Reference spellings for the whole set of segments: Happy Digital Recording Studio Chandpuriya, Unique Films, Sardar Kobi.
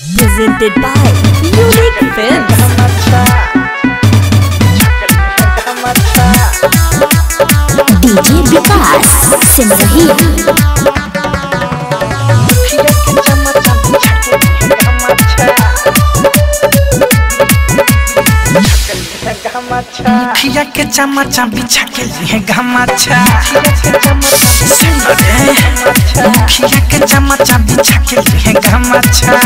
Presented by Unique Films. DJ Vikas Singhhi. खिया के चमचा बिछा के लिए गमाचा खिया के चमचा बिछा के लिए गमाचा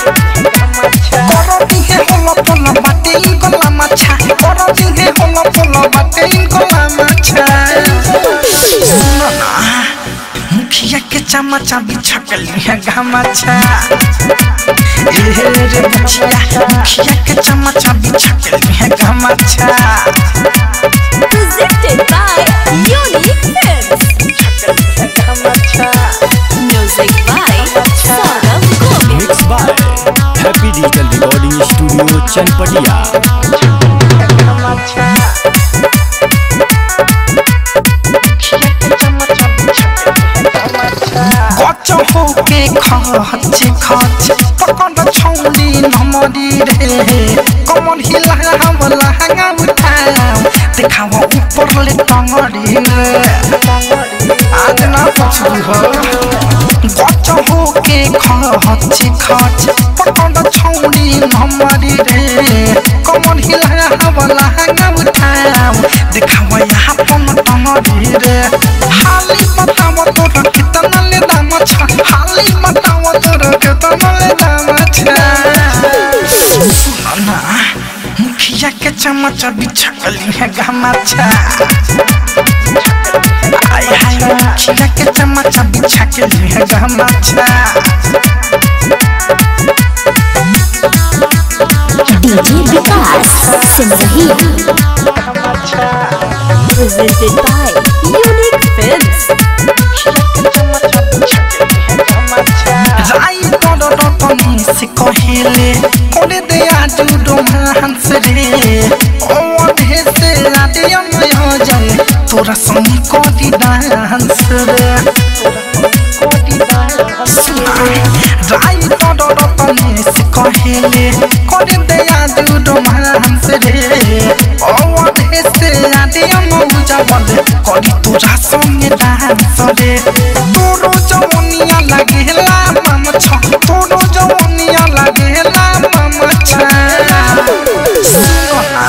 करो दिहे होला पोला बाटे इनको लामाचा करो दिहे होला पोला बाटे इनको लामाचा सुनो ना खिया के चमचा बिछा के लिए गमाचा रे बचिया खिया के चमचा बिछा Gamacha Presented by Unique Films Gamacha Music by Sardar Kobi Mixed by Happy Digital Recording Studio Chandpuriya Gamacha Gacha hoke khache khache pakanda chholi namari re Common hill Dekhawa upar le tangari Aaj na pachhli ho Gacha hoke khache khache Pakanda chholi namari re Common hill lahanga uthao Dekhawa yaha pama tangari re Hali batawa tora kitana le dama cha Hali batawa tora kitana le dama cha Sunana खिया के चमचा बिछा के लिए गमाचा हाय हाय खिया के चमचा बिछा के लिए गमाचा डीजे विकास सिंघही गमाचा प्रेजेंटेड बाय यूनिक फिल्म्स चमचा बिछा के लिए गमाचा जाई डो डो तनी से कोहेले कोले दे आज तोरा संगी कोटी डांसरे सुना राई तोड़ो तोने से कहेले कोडे दया दूधो मांसरे और ऐसे आते हम उजावल कोडी तोरा संगी डांसरे तोरो जवानिया लगे ला मामचा तोरो जवानिया लगे ला मामचा सुना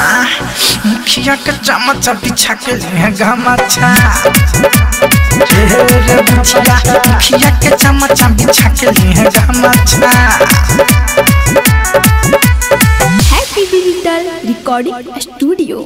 खिया के चमचा बिछा के लिए गमाचा रे बचिया खिया के चमचा बिछा के लिए गमाचा हैप्पी डिजिटल रिकॉर्डिंग स्टूडियो